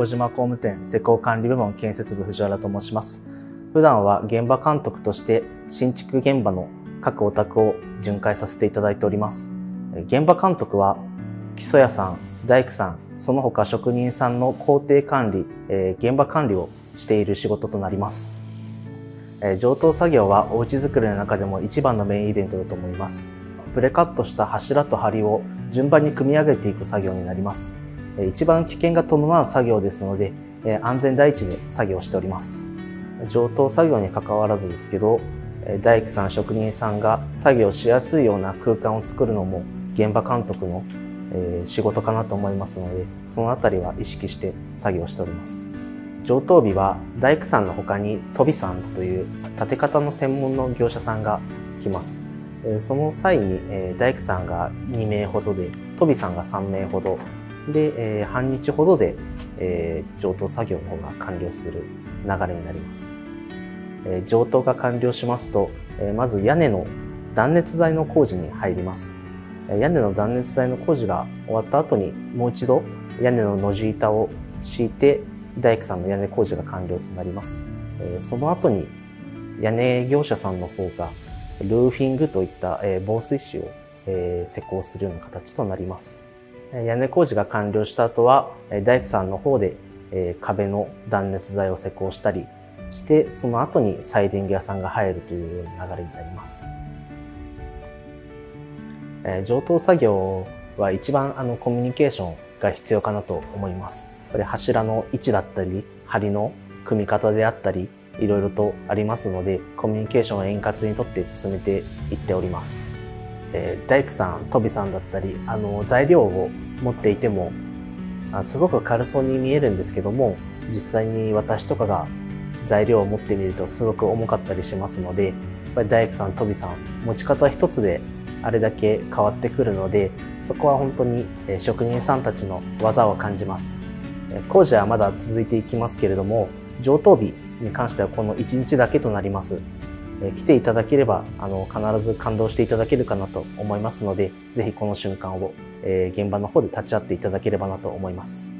横島工務店施工管理部門建設部藤原と申します。普段は現場監督として新築現場の各お宅を巡回させていただいております。現場監督は基礎屋さん、大工さん、その他職人さんの工程管理、現場管理をしている仕事となります。上等作業はおうちづくりの中でも一番のメインイベントだと思います。プレカットした柱と梁を順番に組み上げていく作業になります。一番危険が伴う作業ですので、安全第一で作業しております。上等作業に関わらずですけど、大工さん、職人さんが作業しやすいような空間を作るのも現場監督の仕事かなと思いますので、そのあたりは意識して作業しております。上等日は大工さんの他に飛びさんという建て方の専門の業者さんが来ます。その際に大工さんが2名ほどで、飛びさんが3名ほどで、半日ほどで上等作業の方が完了する流れになります。上等が完了しますと、まず屋根の断熱材の工事に入ります。屋根の断熱材の工事が終わった後に、もう一度屋根ののじ板を敷いて、大工さんの屋根工事が完了となります。その後に屋根業者さんの方がルーフィングといった防水紙を施工するような形となります。屋根工事が完了した後は大工さんの方で壁の断熱材を施工したりして、その後にサイディング屋さんが入るというような流れになります。上等作業は一番コミュニケーションが必要かなと思います。これ柱の位置だったり、梁の組み方であったり、いろいろとありますので、コミュニケーションを円滑にとって進めていっております。大工さん、飛びさんだったり、材料を持っていても、すごく軽そうに見えるんですけども、実際に私とかが材料を持ってみるとすごく重かったりしますので、やっぱり大工さん、飛びさん、持ち方一つであれだけ変わってくるので、そこは本当に職人さんたちの技を感じます。工事はまだ続いていきますけれども、上等日に関してはこの1日だけとなります。来ていただければ必ず感動していただけるかなと思いますので、ぜひこの瞬間を現場の方で立ち会っていただければなと思います。